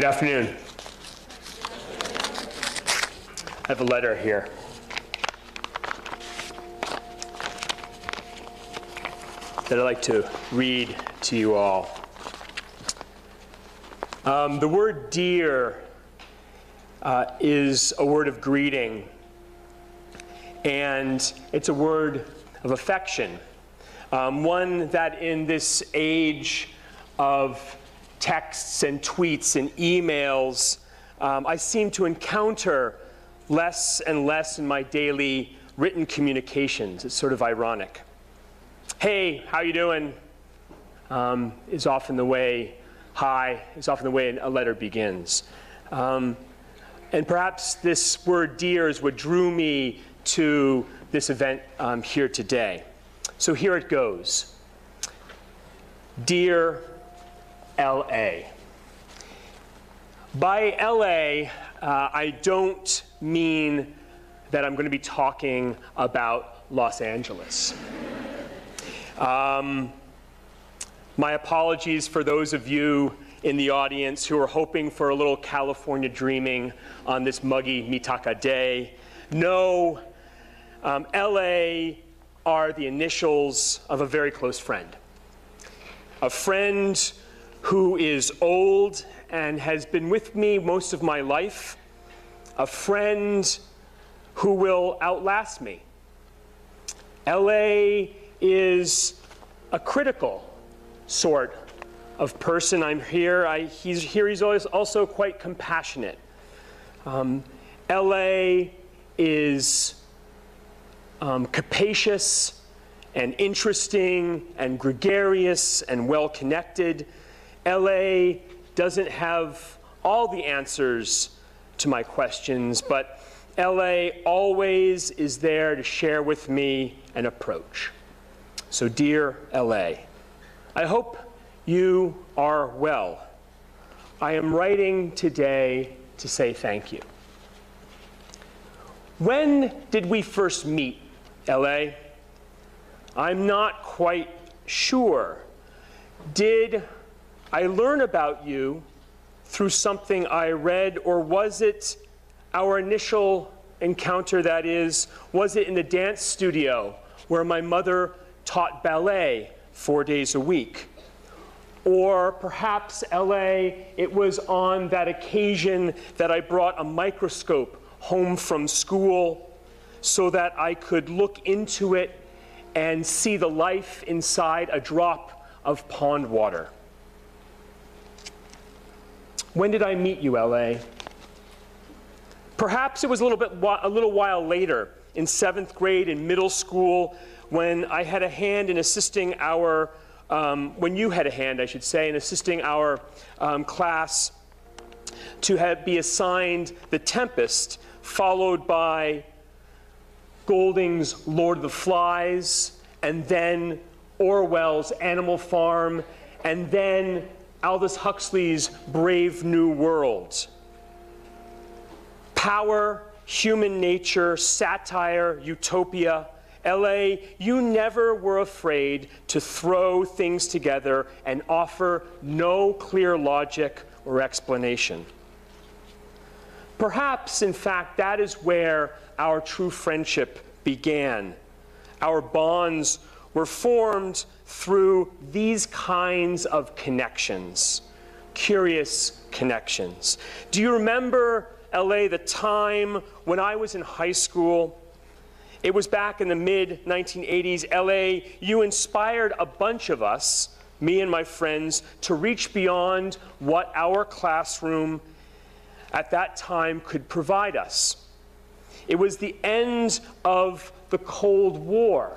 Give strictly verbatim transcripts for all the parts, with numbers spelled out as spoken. Good afternoon. I have a letter here. That I'd like to read to you all. Um, the word dear uh, is a word of greeting, and it's a word of affection, um, one that in this age of texts and tweets and emails, um, I seem to encounter less and less in my daily written communications. It's sort of ironic. Hey, how you doing? Um, is often the way, hi, is often the way a letter begins. Um, and perhaps this word dear is what drew me to this event um, here today. So here it goes. Dear L A. By L A, uh, I don't mean that I'm going to be talking about Los Angeles. Um, my apologies for those of you in the audience who are hoping for a little California dreaming on this muggy Mitaka day. No, um, L A are the initials of a very close friend. A friend who is old and has been with me most of my life. A friend who will outlast me. L A is a critical sort of person. I'm here. I, he's here. He's always also quite compassionate. Um, L A is um, capacious and interesting and gregarious and well-connected. L A doesn't have all the answers to my questions, but L A always is there to share with me an approach. So dear L A, I hope you are well. I am writing today to say thank you. When did we first meet, L A? I'm not quite sure. Did I learn about you through something I read, or was it our initial encounter, that is, was it in the dance studio where my mother taught ballet four days a week? Or perhaps, L A, it was on that occasion that I brought a microscope home from school so that I could look into it and see the life inside a drop of pond water. When did I meet you, L A? Perhaps it was a little bit, a little while later, in seventh grade, in middle school, when I had a hand in assisting our, um, when you had a hand, I should say, in assisting our um, class to have, be assigned The Tempest, followed by Golding's Lord of the Flies, and then Orwell's Animal Farm, and then Aldous Huxley's Brave New World. Power, human nature, satire, utopia. L A, you never were afraid to throw things together and offer no clear logic or explanation. Perhaps, in fact, that is where our true friendship began. Our bonds were formed through these kinds of connections, curious connections. Do you remember, L A, the time when I was in high school? It was back in the mid nineteen eighties. L A, you inspired a bunch of us, me and my friends, to reach beyond what our classroom at that time could provide us. It was the end of the Cold War.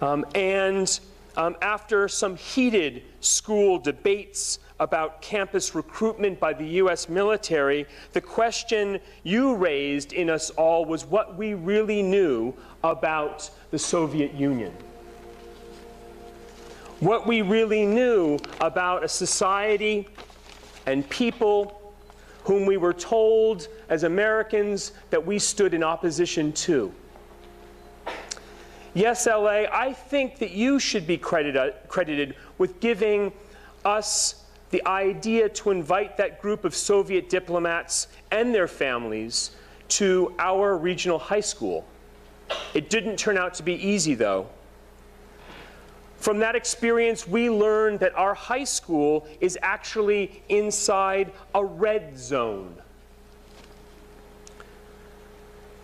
Um, and um, after some heated school debates about campus recruitment by the U S military, the question you raised in us all was what we really knew about the Soviet Union. What we really knew about a society and people whom we were told as Americans that we stood in opposition to. Yes, L A, I think that you should be credited, credited with giving us the idea to invite that group of Soviet diplomats and their families to our regional high school. It didn't turn out to be easy, though. From that experience, we learned that our high school is actually inside a red zone.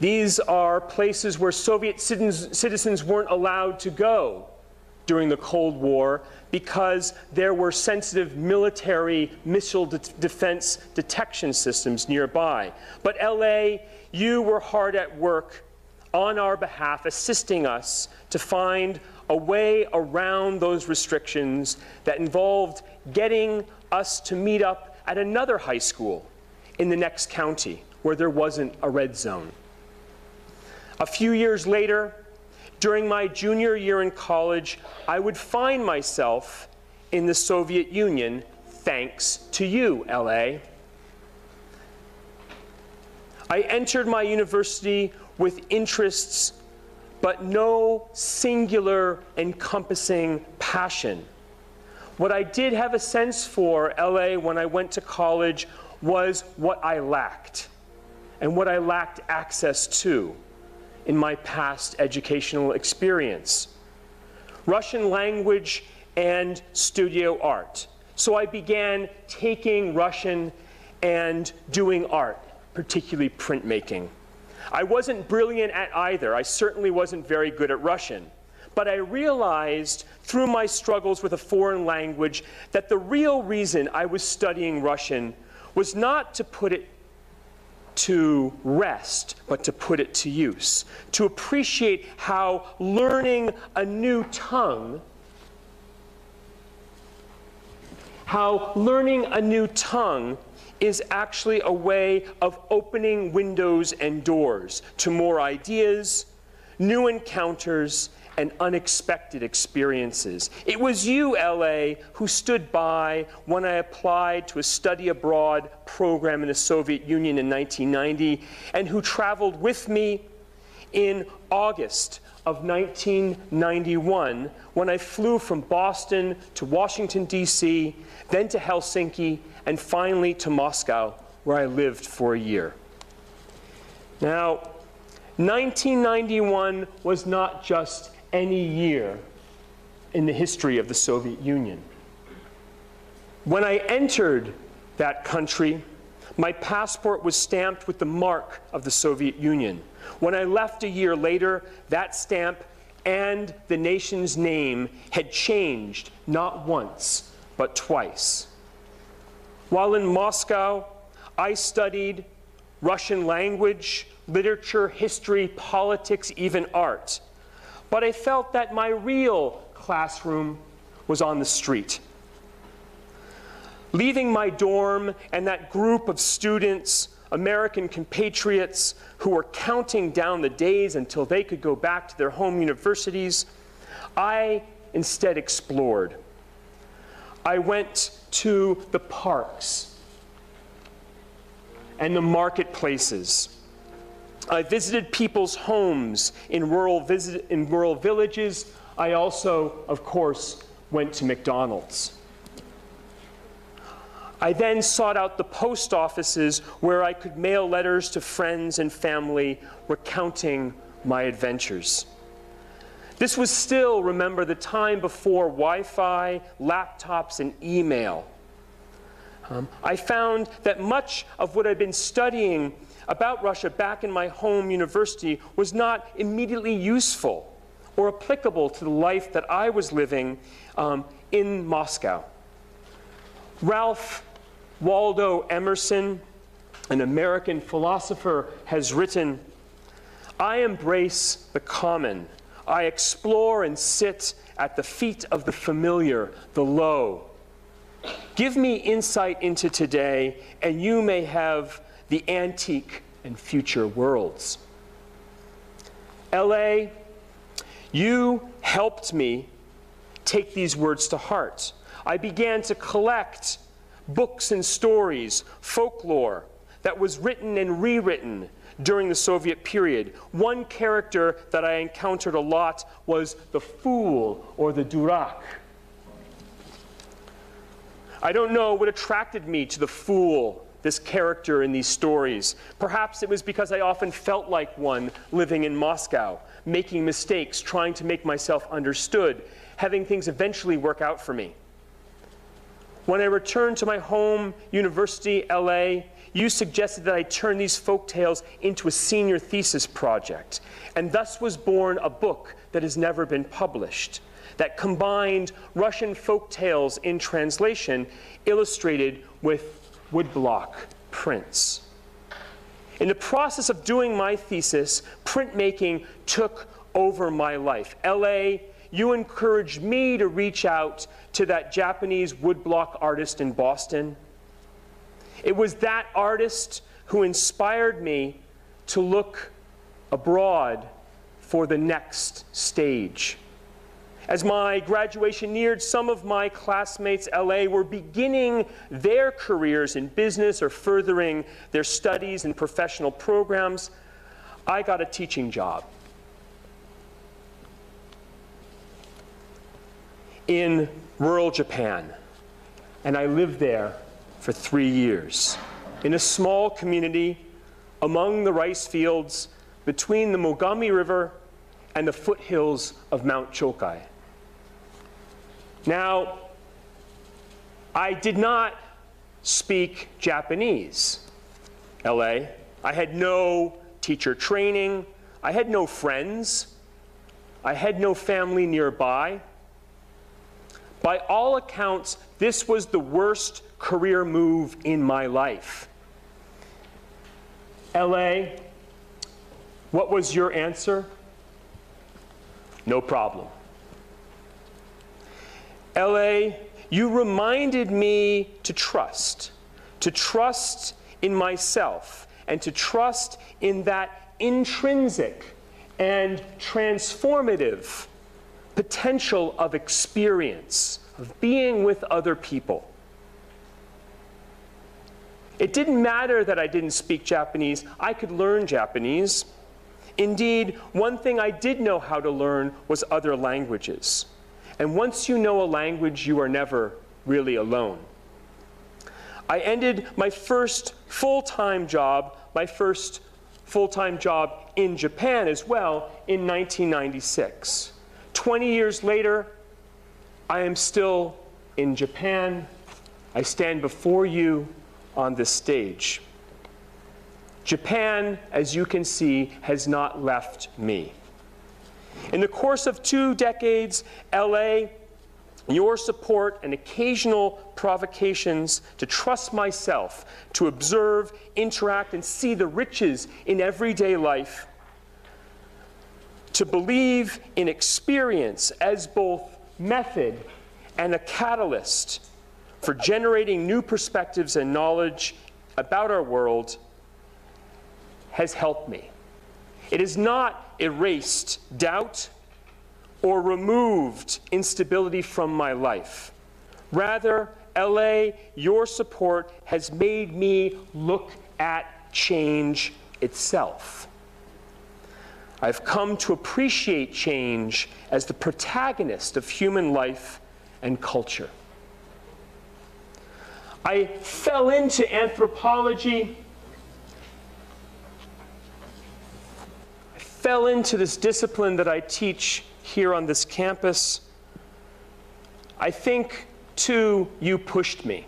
These are places where Soviet citizens weren't allowed to go during the Cold War because there were sensitive military missile de- defense detection systems nearby. But L A, you were hard at work on our behalf, assisting us to find a way around those restrictions that involved getting us to meet up at another high school in the next county where there wasn't a red zone. A few years later, during my junior year in college, I would find myself in the Soviet Union, thanks to you, L A. I entered my university with interests, but no singular encompassing passion. What I did have a sense for, L A, when I went to college was what I lacked, and what I lacked access to in my past educational experience: Russian language and studio art. So I began taking Russian and doing art, particularly printmaking. I wasn't brilliant at either. I certainly wasn't very good at Russian. But I realized through my struggles with a foreign language that the real reason I was studying Russian was not to put it to rest, but to put it to use, to appreciate how learning a new tongue, how learning a new tongue is actually a way of opening windows and doors to more ideas, new encounters, and unexpected experiences. It was you, L A, who stood by when I applied to a study abroad program in the Soviet Union in nineteen ninety, and who traveled with me in August of nineteen ninety-one when I flew from Boston to Washington, D C, then to Helsinki, and finally to Moscow, where I lived for a year. Now, nineteen ninety-one was not just any year in the history of the Soviet Union. When I entered that country, my passport was stamped with the mark of the Soviet Union. When I left a year later, that stamp and the nation's name had changed not once, but twice. While in Moscow, I studied Russian language, literature, history, politics, even art. But I felt that my real classroom was on the street. Leaving my dorm and that group of students, American compatriots, who were counting down the days until they could go back to their home universities, I instead explored. I went to the parks and the marketplaces. I visited people's homes in rural, visit, in rural villages. I also, of course, went to McDonald's. I then sought out the post offices where I could mail letters to friends and family recounting my adventures. This was still, remember, the time before Wi-Fi, laptops, and email. Um, I found that much of what I'd been studying about Russia back in my home university was not immediately useful or applicable to the life that I was living um, in Moscow. Ralph Waldo Emerson, an American philosopher, has written, "I embrace the common. I explore and sit at the feet of the familiar, the low. Give me insight into today, and you may have the antique and future worlds." L A, you helped me take these words to heart. I began to collect books and stories, folklore, that was written and rewritten during the Soviet period. One character that I encountered a lot was the fool, or the durak. I don't know what attracted me to the fool, this character in these stories. Perhaps it was because I often felt like one living in Moscow, making mistakes, trying to make myself understood, having things eventually work out for me. When I returned to my home university, L A, you suggested that I turn these folk tales into a senior thesis project, and thus was born a book that has never been published, that combined Russian folk tales in translation illustrated with woodblock prints. In the process of doing my thesis, printmaking took over my life. L A, you encouraged me to reach out to that Japanese woodblock artist in Boston. It was that artist who inspired me to look abroad for the next stage. As my graduation neared, some of my classmates, L A, were beginning their careers in business or furthering their studies and professional programs. I got a teaching job. In rural Japan, and I lived there for three years in a small community among the rice fields between the Mogami River and the foothills of Mount Chokai. Now, I did not speak Japanese, L A. I had no teacher training. I had no friends. I had no family nearby. By all accounts, this was the worst career move in my life. L A, what was your answer? No problem. L A, you reminded me to trust, to trust in myself, and to trust in that intrinsic and transformative potential of experience, of being with other people. It didn't matter that I didn't speak Japanese. I could learn Japanese. Indeed, one thing I did know how to learn was other languages. And once you know a language, you are never really alone. I ended my first full-time job, my first full-time job in Japan as well, in nineteen ninety-six. twenty years later, I am still in Japan. I stand before you on this stage. Japan, as you can see, has not left me. In the course of two decades, L A, your support and occasional provocations to trust myself, to observe, interact, and see the riches in everyday life, to believe in experience as both method and a catalyst for generating new perspectives and knowledge about our world has helped me. It has not erased doubt or removed instability from my life. Rather, L A, your support has made me look at change itself. I've come to appreciate change as the protagonist of human life and culture. I fell into anthropology. I fell into this discipline that I teach here on this campus. I think, too, you pushed me.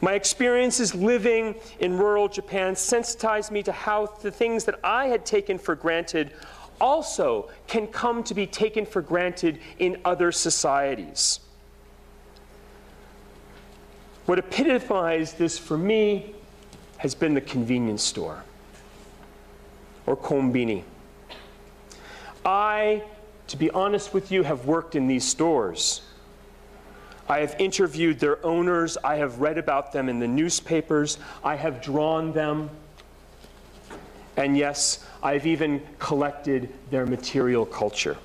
My experiences living in rural Japan sensitized me to how the things that I had taken for granted also can come to be taken for granted in other societies. What epitomized this for me has been the convenience store, or konbini. I, to be honest with you, have worked in these stores. I have interviewed their owners. I have read about them in the newspapers. I have drawn them. And yes, I've even collected their material culture.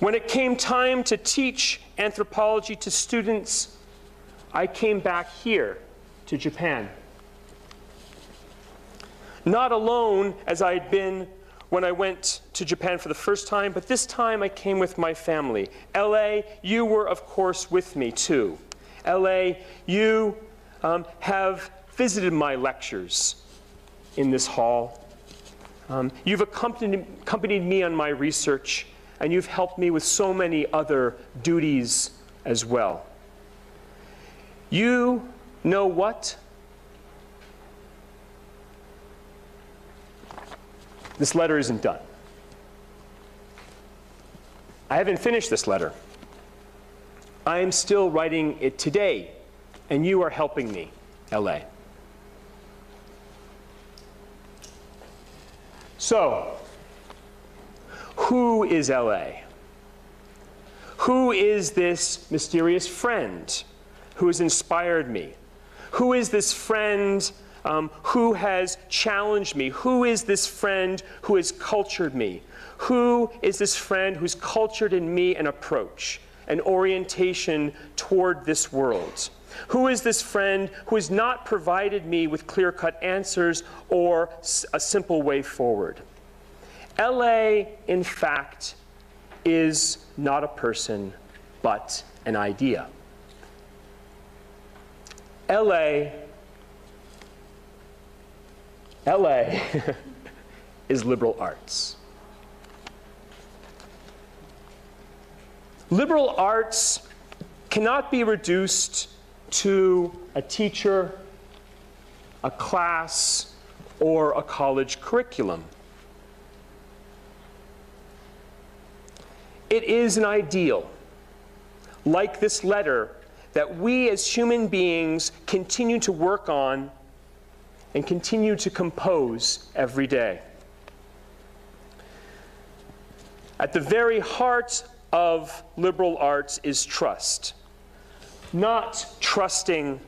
When it came time to teach anthropology to students, I came back here to Japan. Not alone as I had been when I went to Japan for the first time, but this time I came with my family. L A, you were, of course, with me, too. L A, you um, have visited my lectures in this hall. Um, you've accompanied, accompanied me on my research, and you've helped me with so many other duties as well. You know what? This letter isn't done. I haven't finished this letter. I am still writing it today, and you are helping me, L A. So, who is L A? Who is this mysterious friend who has inspired me? Who is this friend um, who has challenged me? Who is this friend who has cultured me? Who is this friend who's cultured in me an approach, an orientation toward this world? Who is this friend who has not provided me with clear-cut answers or a simple way forward? L A, in fact, is not a person, but an idea. L A, L A is liberal arts. Liberal arts cannot be reduced to a teacher, a class, or a college curriculum. It is an ideal, like this letter, that we as human beings continue to work on and continue to compose every day. At the very heart of liberal arts is trust. Not trusting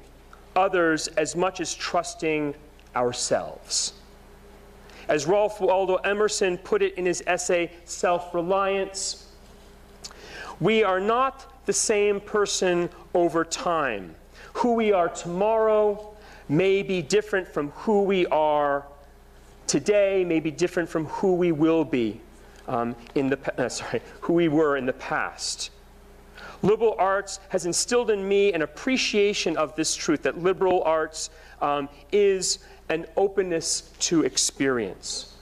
others as much as trusting ourselves. As Ralph Waldo Emerson put it in his essay, Self-Reliance, we are not the same person over time. Who we are tomorrow may be different from who we are today, may be different from who we will be um, in the uh, sorry, who we were in the past. Liberal arts has instilled in me an appreciation of this truth, that liberal arts um, is an openness to experience.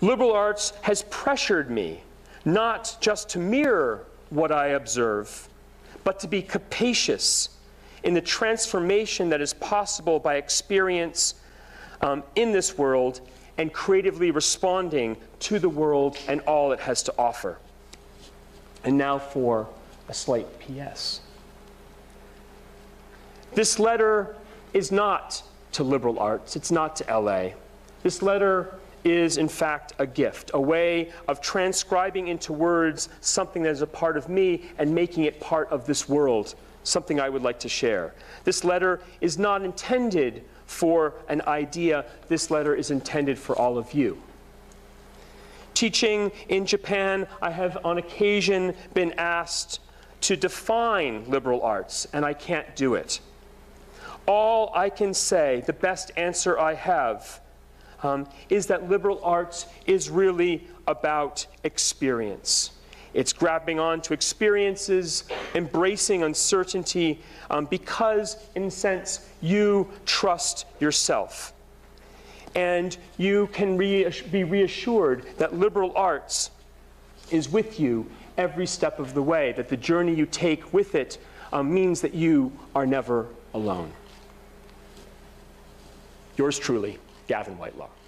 Liberal arts has pressured me not just to mirror what I observe, but to be capacious in the transformation that is possible by experience um, in this world and creatively responding to the world and all it has to offer. And now for a slight P S. This letter is not to liberal arts. It's not to L A. This letter is, in fact, a gift, a way of transcribing into words something that is a part of me and making it part of this world, something I would like to share. This letter is not intended for an idea. This letter is intended for all of you. Teaching in Japan, I have on occasion been asked to define liberal arts, and I can't do it. All I can say, the best answer I have, um, is that liberal arts is really about experience. It's grabbing on to experiences, embracing uncertainty, um, because, in a sense, you trust yourself. And you can re- be reassured that liberal arts is with you every step of the way, that the journey you take with it um, means that you are never alone. Yours truly, Gavin Whitelaw.